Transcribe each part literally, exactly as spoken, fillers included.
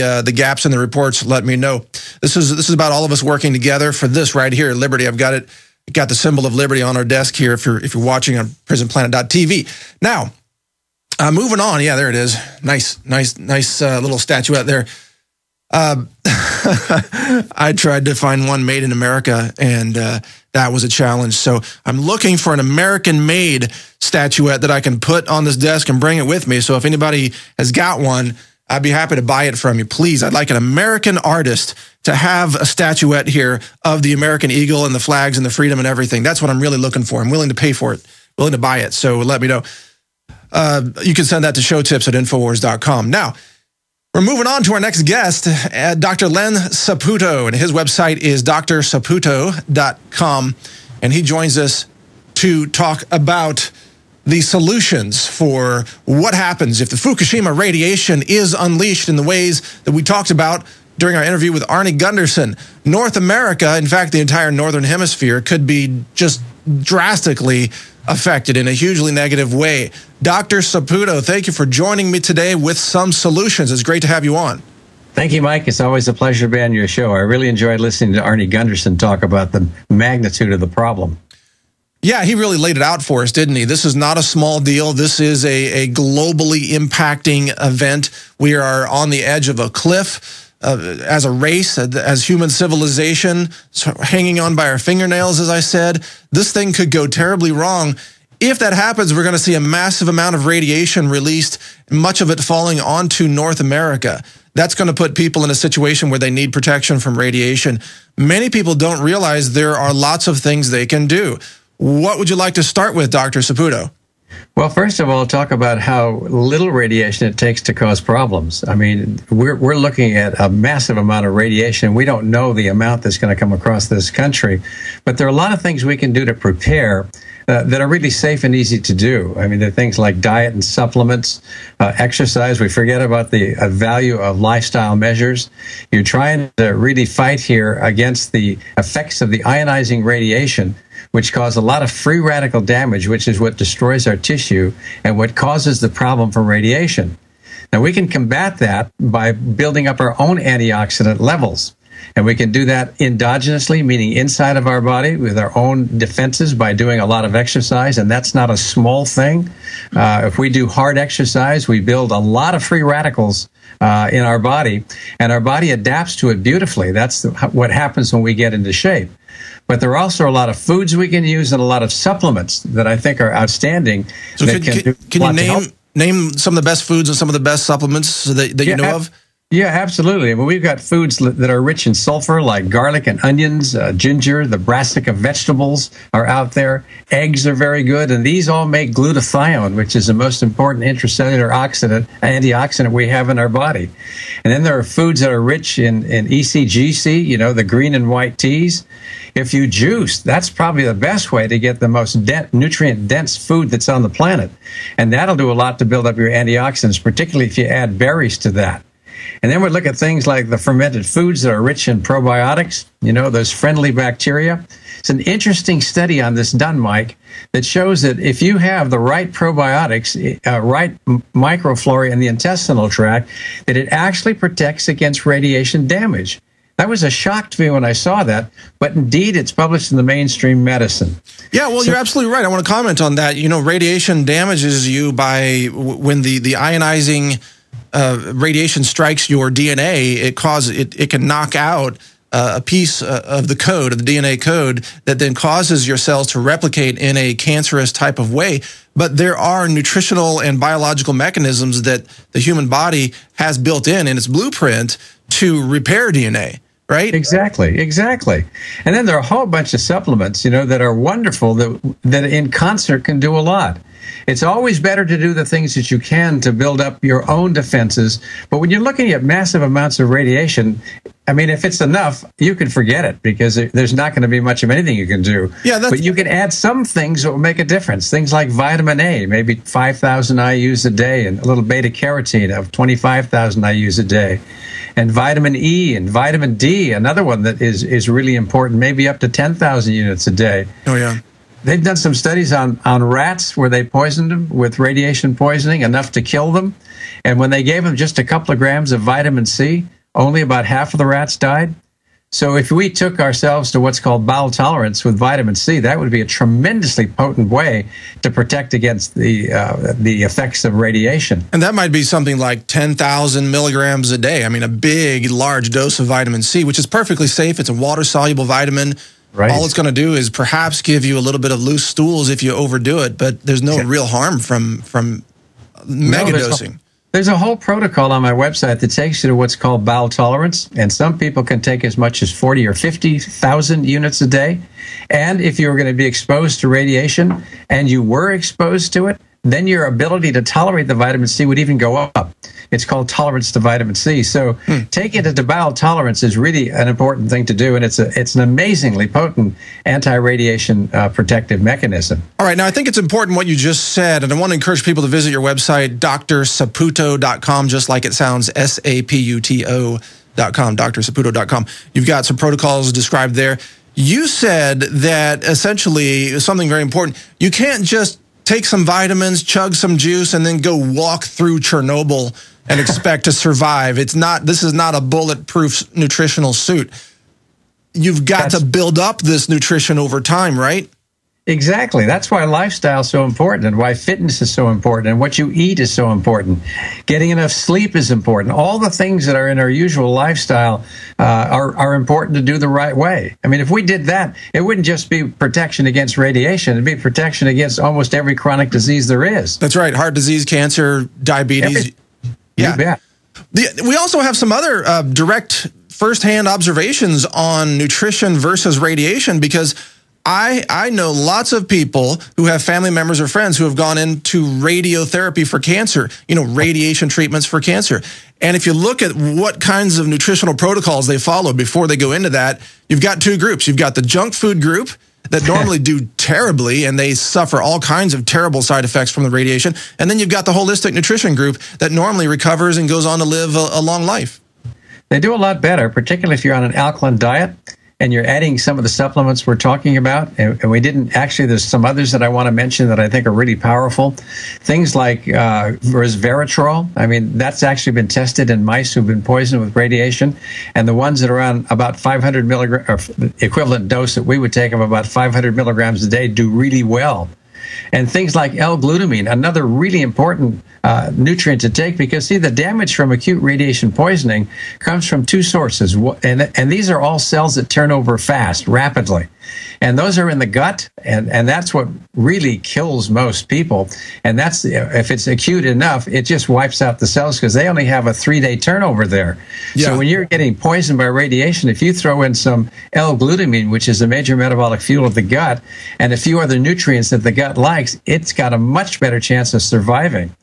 uh, the gaps in the reports, let me know. This is this is about all of us working together for this right here, Liberty. I've got it. Got the symbol of liberty on our desk here. If you're if you're watching on Prison Planet dot T V now. Uh, moving on, yeah, there it is. Nice, nice, nice uh, little statuette there. Uh, I tried to find one made in America, and uh, that was a challenge. So I'm looking for an American-made statuette that I can put on this desk and bring it with me. So if anybody has got one, I'd be happy to buy it from you. Please, I'd like an American artist to have a statuette here of the American eagle and the flags and the freedom and everything. That's what I'm really looking for. I'm willing to pay for it, willing to buy it. So let me know. Uh, you can send that to show tips at infowars dot com. Now, we're moving on to our next guest, uh, Doctor Len Saputo, and his website is D R saputo dot com, and he joins us to talk about the solutions for what happens if the Fukushima radiation is unleashed in the ways that we talked about during our interview with Arnie Gundersen. North America, in fact, the entire Northern Hemisphere, could be just drastically affected in a hugely negative way. Doctor Saputo, thank you for joining me today with some solutions. It's great to have you on. Thank you, Mike. It's always a pleasure to be on your show. I really enjoyed listening to Arnie Gundersen talk about the magnitude of the problem. Yeah, he really laid it out for us, didn't he? This is not a small deal. This is a, a globally impacting event. We are on the edge of a cliff. Uh, as a race, as human civilization, hanging on by our fingernails, as I said, this thing could go terribly wrong. If that happens, we're going to see a massive amount of radiation released, much of it falling onto North America. That's going to put people in a situation where they need protection from radiation. Many people don't realize there are lots of things they can do. What would you like to start with, Doctor Saputo? Well, first of all, talk about how little radiation it takes to cause problems. I mean, we're, we're looking at a massive amount of radiation. We don't know the amount that's going to come across this country. But there are a lot of things we can do to prepare uh, that are really safe and easy to do. I mean, there are things like diet and supplements, uh, exercise. We forget about the uh, value of lifestyle measures. You're trying to really fight here against the effects of the ionizing radiation, which cause a lot of free radical damage, which is what destroys our tissue and what causes the problem from radiation. Now, we can combat that by building up our own antioxidant levels. And we can do that endogenously, meaning inside of our body with our own defenses by doing a lot of exercise. And that's not a small thing. Uh, if we do hard exercise, we build a lot of free radicals uh, in our body, and our body adapts to it beautifully. That's the, what happens when we get into shape. But there are also a lot of foods we can use and a lot of supplements that I think are outstanding. So that can, can, can you name, name some of the best foods and some of the best supplements that, that yeah, you know of? Yeah, absolutely. I mean, we've got foods that are rich in sulfur, like garlic and onions, uh, ginger, the brassica vegetables are out there. Eggs are very good, and these all make glutathione, which is the most important intracellular oxidant, antioxidant we have in our body. And then there are foods that are rich in, in E G C G, you know, the green and white teas. If you juice, that's probably the best way to get the most nutrient-dense food that's on the planet. And that'll do a lot to build up your antioxidants, particularly if you add berries to that. And then we look at things like the fermented foods that are rich in probiotics, you know, those friendly bacteria. It's an interesting study on this done, Mike, that shows that if you have the right probiotics, uh, right microflora in the intestinal tract, that it actually protects against radiation damage. That was a shock to me when I saw that, but indeed it's published in the mainstream medicine. Yeah, well, so, you're absolutely right. I want to comment on that. You know, radiation damages you by when the, the ionizing Uh, radiation strikes your D N A, it causes it, it can knock out uh, a piece uh, of the code, of the D N A code, that then causes your cells to replicate in a cancerous type of way. But there are nutritional and biological mechanisms that the human body has built in in its blueprint to repair D N A. Right? Exactly, exactly. And then there are a whole bunch of supplements, you know, that are wonderful that that in concert can do a lot. It's always better to do the things that you can to build up your own defenses. But when you're looking at massive amounts of radiation, I mean, if it's enough, you can forget it because there's not going to be much of anything you can do. Yeah, that's but you can add some things that will make a difference. Things like vitamin A, maybe five thousand I U's a day, and a little beta carotene of twenty-five thousand I U's a day. And vitamin E and vitamin D, another one that is, is really important, maybe up to ten thousand units a day. Oh, yeah. They've done some studies on, on rats where they poisoned them with radiation poisoning, enough to kill them. And when they gave them just a couple of grams of vitamin C, only about half of the rats died. So if we took ourselves to what's called bowel tolerance with vitamin C, that would be a tremendously potent way to protect against the uh, the effects of radiation. And that might be something like ten thousand milligrams a day. I mean, a big, large dose of vitamin C, which is perfectly safe. It's a water-soluble vitamin. Right. All it's going to do is perhaps give you a little bit of loose stools if you overdo it, but there's no yeah. real harm from, from megadosing. No, there's a whole protocol on my website that takes you to what's called bowel tolerance, and some people can take as much as forty or fifty thousand units a day. And if you were going to be exposed to radiation and you were exposed to it, then your ability to tolerate the vitamin C would even go up. It's called tolerance to vitamin C. So hmm. taking it to bowel tolerance is really an important thing to do, and it's a, it's an amazingly potent anti-radiation uh, protective mechanism. All right, now I think it's important what you just said, and I want to encourage people to visit your website, D R saputo dot com, just like it sounds, S A P U T O dot com, D R saputo dot com. You've got some protocols described there. You said that essentially something very important. You can't just take some vitamins, chug some juice, and then go walk through Chernobyl and expect to survive. It's not, this is not a bulletproof nutritional suit. You've got That's, to build up this nutrition over time, right? Exactly. That's why lifestyle is so important, and why fitness is so important, and what you eat is so important. Getting enough sleep is important. All the things that are in our usual lifestyle uh, are, are important to do the right way. I mean, if we did that, it wouldn't just be protection against radiation. It'd be protection against almost every chronic disease there is. That's right. Heart disease, cancer, diabetes. Every Yeah. You bet. The, we also have some other uh, direct firsthand observations on nutrition versus radiation, because I, I know lots of people who have family members or friends who have gone into radiotherapy for cancer, you know, radiation treatments for cancer. And if you look at what kinds of nutritional protocols they follow before they go into that, you've got two groups. You've got the junk food group that normally do terribly, and they suffer all kinds of terrible side effects from the radiation. And then you've got the holistic nutrition group that normally recovers and goes on to live a, a long life. They do a lot better, particularly if you're on an alkaline diet and you're adding some of the supplements we're talking about. And, and we didn't actually, there's some others that I want to mention that I think are really powerful. Things like uh, resveratrol. I mean, that's actually been tested in mice who've been poisoned with radiation. And the ones that are on about five hundred milligrams, or the equivalent dose that we would take of about five hundred milligrams a day, do really well. And things like L-glutamine, another really important uh, nutrient to take, because, see, the damage from acute radiation poisoning comes from two sources. And, and these are all cells that turn over fast, rapidly. And those are in the gut, and, and that's what really kills most people. And that's, if it's acute enough, it just wipes out the cells, because they only have a three-day turnover there. Yeah. So when you're getting poisoned by radiation, if you throw in some L-glutamine, which is a major metabolic fuel of the gut, and a few other nutrients that the gut likes, it's got a much better chance of surviving.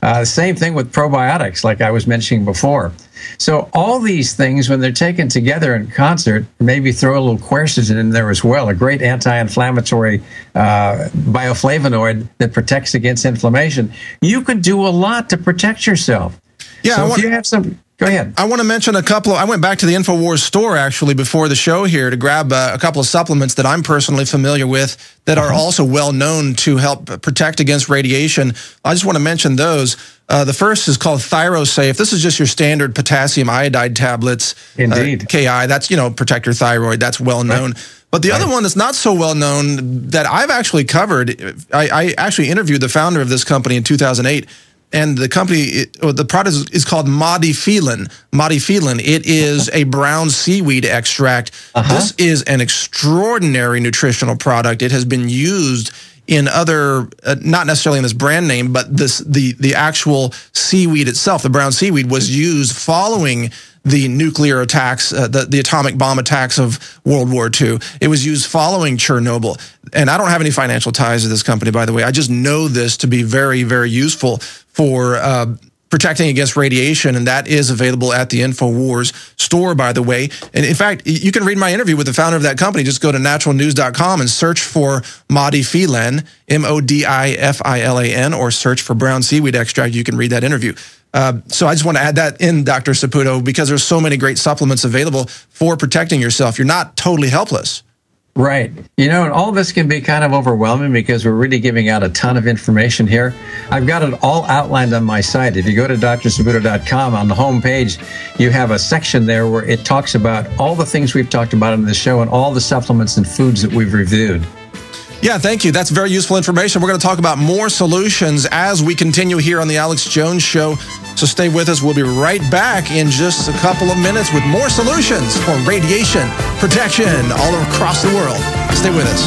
Uh, same thing with probiotics, like I was mentioning before. So all these things, when they're taken together in concert, maybe throw a little quercetin in there as well, a great anti-inflammatory uh, bioflavonoid that protects against inflammation. You can do a lot to protect yourself. Yeah, so I want, if you have some, go ahead. I want to mention a couple of, I went back to the InfoWars store actually before the show here to grab a, a couple of supplements that I'm personally familiar with that are also well known to help protect against radiation. I just want to mention those. Uh, the first is called ThyroSafe. This is just your standard potassium iodide tablets. Indeed. Uh, K I, that's, you know, protect your thyroid. That's well known. Right. But the right. other one that's not so well known that I've actually covered, I, I actually interviewed the founder of this company in two thousand eight. And the company, or the product is called Modifilan. Modifilan. It is a brown seaweed extract. Uh-huh. This is an extraordinary nutritional product. It has been used in other, uh, not necessarily in this brand name, but this the, the actual seaweed itself, the brown seaweed, was used following the nuclear attacks, uh, the, the atomic bomb attacks of World War Two. It was used following Chernobyl. And I don't have any financial ties to this company, by the way. I just know this to be very, very useful for uh, protecting against radiation, and that is available at the InfoWars store, by the way. And in fact, you can read my interview with the founder of that company. Just go to natural news dot com and search for Modifilan, M O D I F I L A N, or search for brown seaweed extract. You can read that interview. Uh, so I just want to add that in, Doctor Saputo, because there's so many great supplements available for protecting yourself. You're not totally helpless. Right. You know, and all this can be kind of overwhelming because we're really giving out a ton of information here. I've got it all outlined on my site. If you go to dr saputo dot com, on the home page, you have a section there where it talks about all the things we've talked about on the show and all the supplements and foods that we've reviewed. Yeah, thank you. That's very useful information. We're going to talk about more solutions as we continue here on The Alex Jones Show. So stay with us. We'll be right back in just a couple of minutes with more solutions for radiation protection all across the world. Stay with us.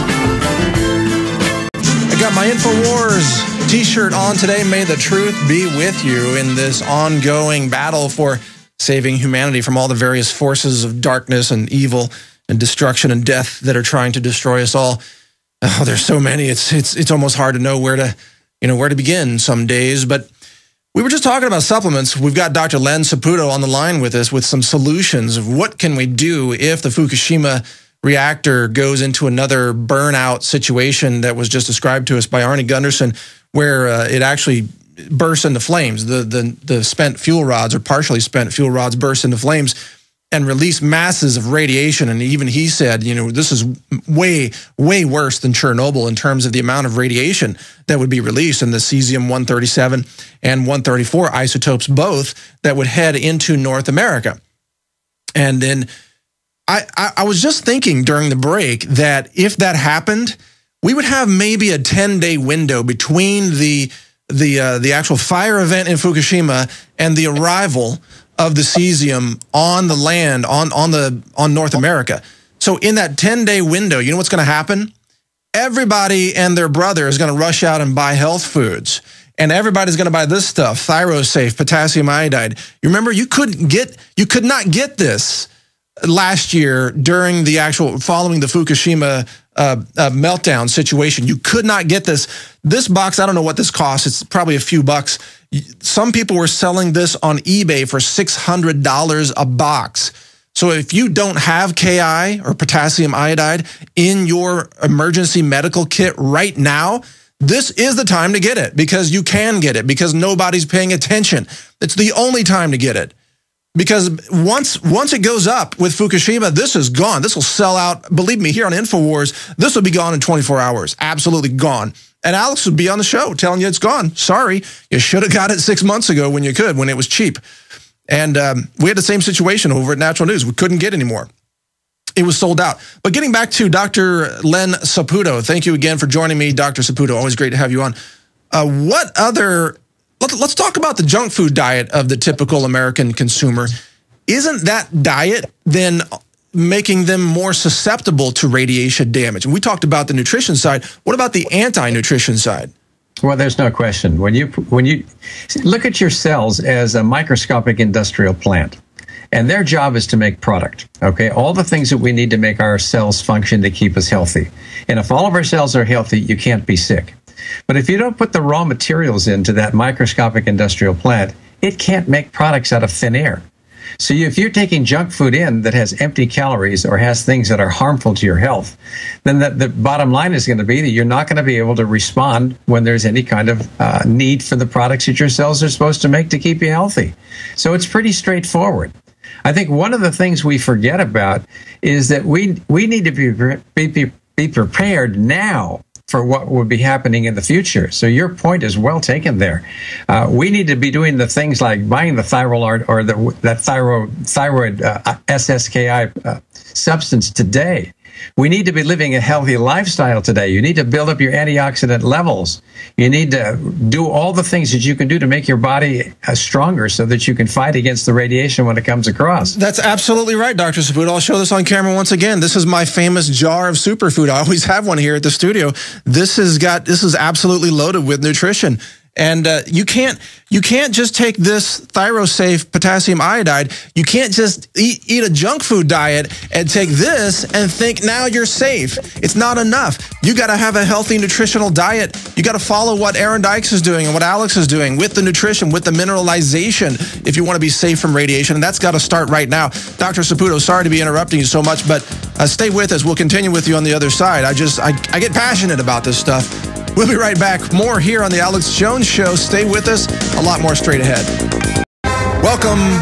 I got my InfoWars t-shirt on today. May the truth be with you in this ongoing battle for saving humanity from all the various forces of darkness and evil and destruction and death that are trying to destroy us all. Oh, there's so many. It's it's it's almost hard to know where to, you know, where to begin some days. But we were just talking about supplements. We've got Doctor Len Saputo on the line with us with some solutions of what can we do if the Fukushima reactor goes into another burnout situation that was just described to us by Arnie Gundersen, where uh, it actually bursts into flames. The the the spent fuel rods or partially spent fuel rods burst into flames and release masses of radiation. And even he said, you know, this is way, way worse than Chernobyl in terms of the amount of radiation that would be released, and the cesium one thirty-seven and one thirty-four isotopes both that would head into North America. And then I, I, I was just thinking during the break that if that happened, we would have maybe a ten-day window between the, the, uh, the actual fire event in Fukushima and the arrival of the cesium on the land, on on the on North America. So in that ten-day window, you know what's going to happen? Everybody and their brother is going to rush out and buy health foods. And everybody's going to buy this stuff, ThyroSafe, potassium iodide. You remember, you couldn't get, you could not get this last year during the actual, following the Fukushima uh, uh, meltdown situation. You could not get this. This box, I don't know what this costs. It's probably a few bucks. Some people were selling this on eBay for six hundred dollars a box. So if you don't have K I or potassium iodide in your emergency medical kit right now, this is the time to get it, because you can get it, because nobody's paying attention. It's the only time to get it, because once once it goes up with Fukushima, this is gone. This will sell out. Believe me, here on InfoWars, this will be gone in twenty-four hours. Absolutely gone. And Alex would be on the show telling you it's gone. Sorry, you should have got it six months ago when you could, when it was cheap. And um, we had the same situation over at Natural News. We couldn't get any more. It was sold out. But getting back to Doctor Len Saputo, thank you again for joining me, Doctor Saputo. Always great to have you on. Uh, what other, let, let's talk about the junk food diet of the typical American consumer. Isn't that diet then making them more susceptible to radiation damage? And we talked about the nutrition side. What about the anti-nutrition side? Well, there's no question. When you when you look at your cells as a microscopic industrial plant, and their job is to make product, okay? All the things that we need to make our cells function to keep us healthy. And if all of our cells are healthy, you can't be sick. But if you don't put the raw materials into that microscopic industrial plant, it can't make products out of thin air. So if you're taking junk food in that has empty calories or has things that are harmful to your health, then the, the bottom line is going to be that you're not going to be able to respond when there's any kind of uh, need for the products that your cells are supposed to make to keep you healthy. So it's pretty straightforward. I think one of the things we forget about is that we, we need to be, be, be, be prepared now for what would be happening in the future. So your point is well taken there. Uh, we need to be doing the things like buying the thyroid or the, that thyroid, thyroid uh, S S K I uh, substance today. We need to be living a healthy lifestyle today. You need to build up your antioxidant levels. You need to do all the things that you can do to make your body stronger so that you can fight against the radiation when it comes across. That's absolutely right, Doctor Saputo. I'll show this on camera once again. This is my famous jar of superfood. I always have one here at the studio. This has got, this is absolutely loaded with nutrition. And uh, you can't you can't just take this ThyroSafe potassium iodide. You can't just eat, eat a junk food diet and take this and think now you're safe. It's not enough. You got to have a healthy nutritional diet. You got to follow what Aaron Dykes is doing and what Alex is doing with the nutrition, with the mineralization, if you want to be safe from radiation. And that's got to start right now. Doctor Saputo, sorry to be interrupting you so much, but uh, stay with us. We'll continue with you on the other side. I just I, I get passionate about this stuff. We'll be right back. More here on The Alex Jones Show. Stay with us. A lot more straight ahead. Welcome